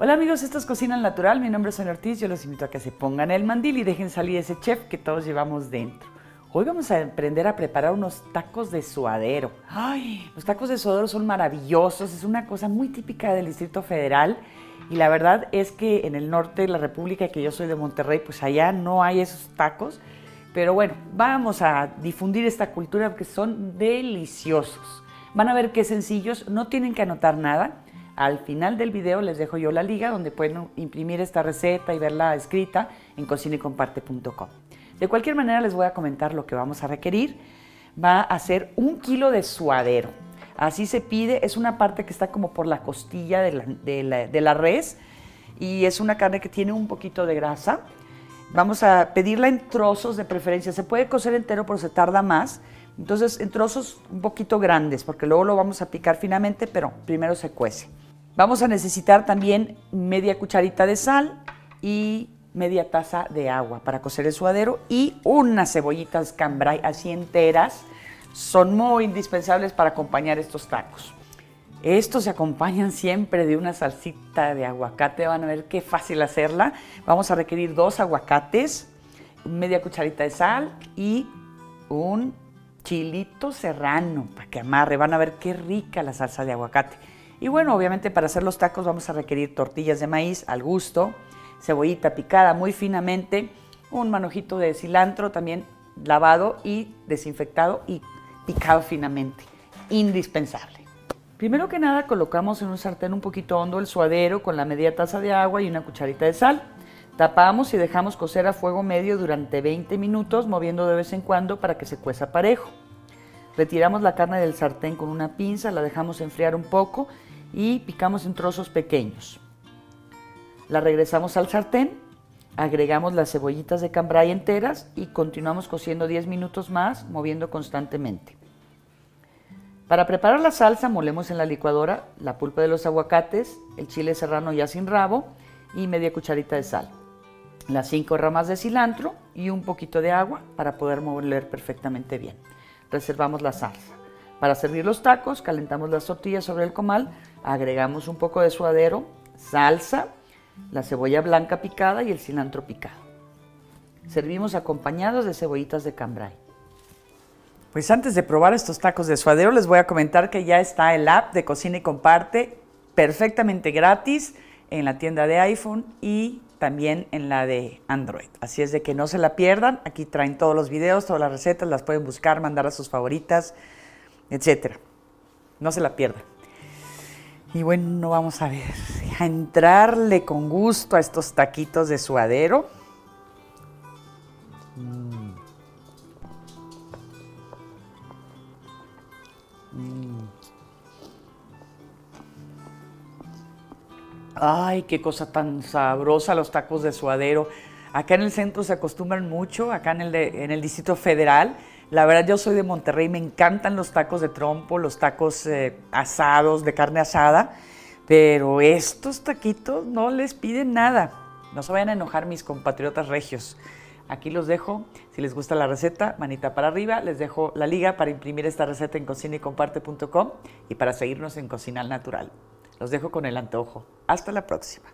Hola amigos, esto es Cocina al Natural, mi nombre es Sonia Ortiz, yo los invito a que se pongan el mandil y dejen salir ese chef que todos llevamos dentro. Hoy vamos a aprender a preparar unos tacos de suadero. ¡Ay! Los tacos de suadero son maravillosos, es una cosa muy típica del Distrito Federal y la verdad es que en el norte de la República, que yo soy de Monterrey, pues allá no hay esos tacos, pero bueno, vamos a difundir esta cultura porque son deliciosos. Van a ver qué sencillos, no tienen que anotar nada. Al final del video les dejo yo la liga donde pueden imprimir esta receta y verla escrita en cocinaycomparte.com. De cualquier manera les voy a comentar lo que vamos a requerir. Va a ser 1 kilo de suadero. Así se pide, es una parte que está como por la costilla de la res y es una carne que tiene un poquito de grasa. Vamos a pedirla en trozos de preferencia. Se puede cocer entero pero se tarda más. Entonces en trozos un poquito grandes porque luego lo vamos a picar finamente, pero primero se cuece. Vamos a necesitar también media cucharita de sal y media taza de agua para cocer el suadero y unas cebollitas cambray así enteras. Son muy indispensables para acompañar estos tacos. Estos se acompañan siempre de una salsita de aguacate. Van a ver qué fácil hacerla. Vamos a requerir 2 aguacates, media cucharita de sal y un chilito serrano para que amarre. Van a ver qué rica la salsa de aguacate. Y bueno, obviamente para hacer los tacos vamos a requerir tortillas de maíz al gusto, cebollita picada muy finamente, un manojito de cilantro también lavado y desinfectado y picado finamente, indispensable. Primero que nada colocamos en un sartén un poquito hondo el suadero con la media taza de agua y una cucharita de sal. Tapamos y dejamos cocer a fuego medio durante 20 minutos, moviendo de vez en cuando para que se cueza parejo. Retiramos la carne del sartén con una pinza, la dejamos enfriar un poco y picamos en trozos pequeños. La regresamos al sartén, agregamos las cebollitas de cambray enteras y continuamos cociendo 10 minutos más, moviendo constantemente. Para preparar la salsa molemos en la licuadora la pulpa de los aguacates, el chile serrano ya sin rabo y media cucharita de sal, las 5 ramas de cilantro y un poquito de agua para poder moler perfectamente bien. Reservamos la salsa. Para servir los tacos calentamos las tortillas sobre el comal, agregamos un poco de suadero, salsa, la cebolla blanca picada y el cilantro picado. Servimos acompañados de cebollitas de cambray. Pues antes de probar estos tacos de suadero les voy a comentar que ya está el app de Cocina y Comparte perfectamente gratis en la tienda de iPhone y también en la de Android. Así es de que no se la pierdan, aquí traen todos los videos, todas las recetas, las pueden buscar, mandar a sus favoritas, etcétera. No se la pierdan. Y bueno, vamos a ver, a entrarle con gusto a estos taquitos de suadero. Ay, qué cosa tan sabrosa los tacos de suadero. Acá en el centro se acostumbran mucho, acá en el Distrito Federal. La verdad, yo soy de Monterrey, me encantan los tacos de trompo, los tacos asados, de carne asada, pero estos taquitos no les piden nada. No se vayan a enojar mis compatriotas regios. Aquí los dejo, si les gusta la receta, manita para arriba, les dejo la liga para imprimir esta receta en cocinaycomparte.com y para seguirnos en Cocina al Natural. Los dejo con el antojo. Hasta la próxima.